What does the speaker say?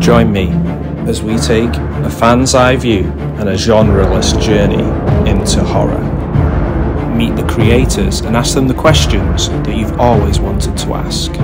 Join me as we take a fan's eye view and a genreless journey into horror. Meet the creators and ask them the questions that you've always wanted to ask.